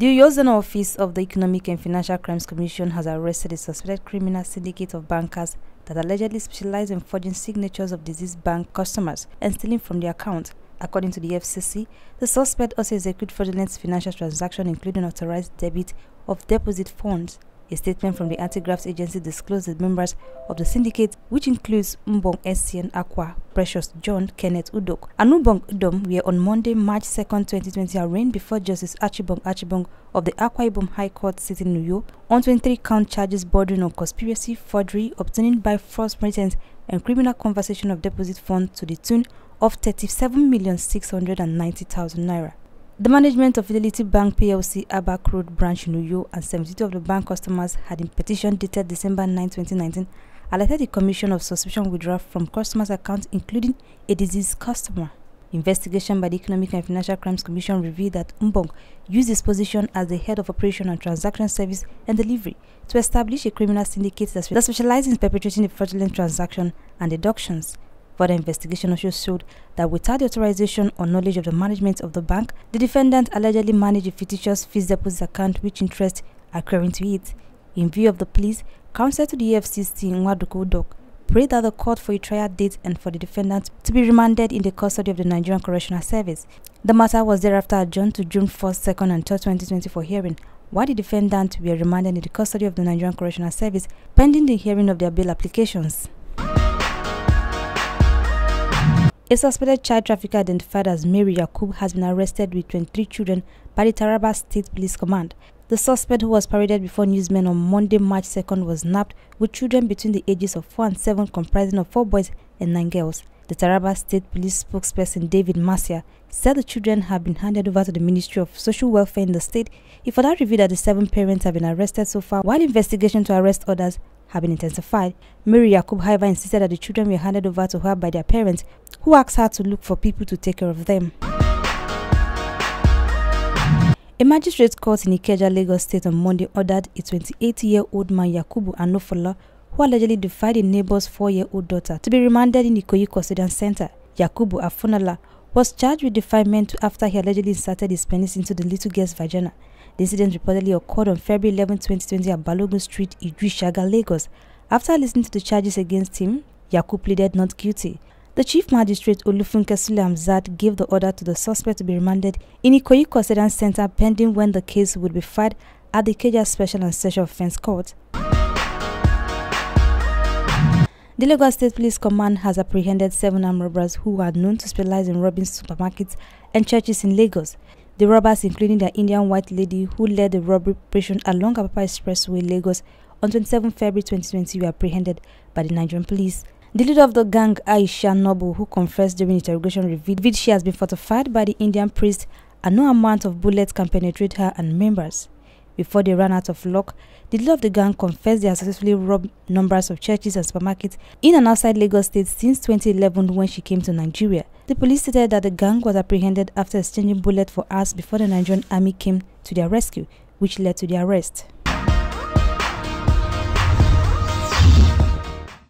The Oyo office of the Economic and Financial Crimes Commission has arrested a suspected criminal syndicate of bankers that allegedly specialized in forging signatures of deceased bank customers and stealing from their accounts. According to the FCC, the suspect also executed fraudulent financial transactions, including authorized debit of deposit funds. A statement from the anti-graft agency disclosed the members of the syndicate, which includes Mbong SCN Akwa, Precious John Kenneth Udok, and Mbong Udom, were on Monday, March 2, 2020, arraigned before Justice Achibong Achibong of the Akwa Ibom High Court sitting in Uyo on 23-count charges bordering on conspiracy, forgery, obtaining by false pretense, and criminal conversion of deposit funds to the tune of 37,690,000 naira. The management of Fidelity Bank PLC Abak Road branch in Uyo and 72 of the bank customers had in petition dated December 9, 2019, alerted the Commission of Suspicion Withdrawal from customers' accounts, including a deceased customer. Investigation by the Economic and Financial Crimes Commission revealed that Mbong used his position as the head of operation and transaction service and delivery to establish a criminal syndicate that specializes in perpetrating fraudulent transactions and deductions. Further investigation also showed that without the authorization or knowledge of the management of the bank, the defendant allegedly managed a fictitious fixed deposit account with interest accruing to it. In view of the pleas, counsel to the FCC Nwadukudoc prayed that the court for a trial date and for the defendant to be remanded in the custody of the Nigerian Correctional Service. The matter was thereafter adjourned to June 1st, 2nd and 3rd, 2020 for hearing, while the defendant were remanded in the custody of the Nigerian Correctional Service pending the hearing of their bail applications. A suspected child trafficker identified as Mary Yakub has been arrested with 23 children by the Taraba State Police Command. The suspect, who was paraded before newsmen on Monday, March 2nd, was nabbed with children between the ages of 4 and 7, comprising of 4 boys and 9 girls. The Taraba State Police spokesperson David Masia said the children have been handed over to the Ministry of Social Welfare in the state. He further revealed that the 7 parents have been arrested so far, while investigation to arrest others have been intensified. Mary Yakub, however, insisted that the children were handed over to her by their parents, who asked her to look for people to take care of them. A magistrate's court in Ikeja, Lagos State on Monday ordered a 28-year-old man, Yakubu Anofala, who allegedly defied a neighbor's 4-year-old daughter, to be remanded in the Ikoyi Correctional Center. Yakubu Anofala was charged with defilement after he allegedly inserted his penis into the little girl's vagina. The incident reportedly occurred on February 11, 2020 at Balogun Street, Idrishaga, Lagos. After listening to the charges against him, Yakub pleaded not guilty. The Chief Magistrate Olufunke Sule Amzad gave the order to the suspect to be remanded in Ikoyi Correctional Center pending when the case would be filed at the Ikeja Special and Special Offense Court. The Lagos State Police Command has apprehended 7 armed robbers who are known to specialize in robbing supermarkets and churches in Lagos. The robbers, including the Indian white lady who led the robbery operation along Apapa Expressway, Lagos, on 27 February 2020, were apprehended by the Nigerian police. The leader of the gang, Aisha Nobu, who confessed during interrogation, revealed she has been fortified by the Indian priest and no amount of bullets can penetrate her and members. Before they ran out of luck, the leader of the gang confessed they had successfully robbed numbers of churches and supermarkets in and outside Lagos State since 2011 when she came to Nigeria. The police stated that the gang was apprehended after exchanging bullets for hours before the Nigerian army came to their rescue, which led to their arrest.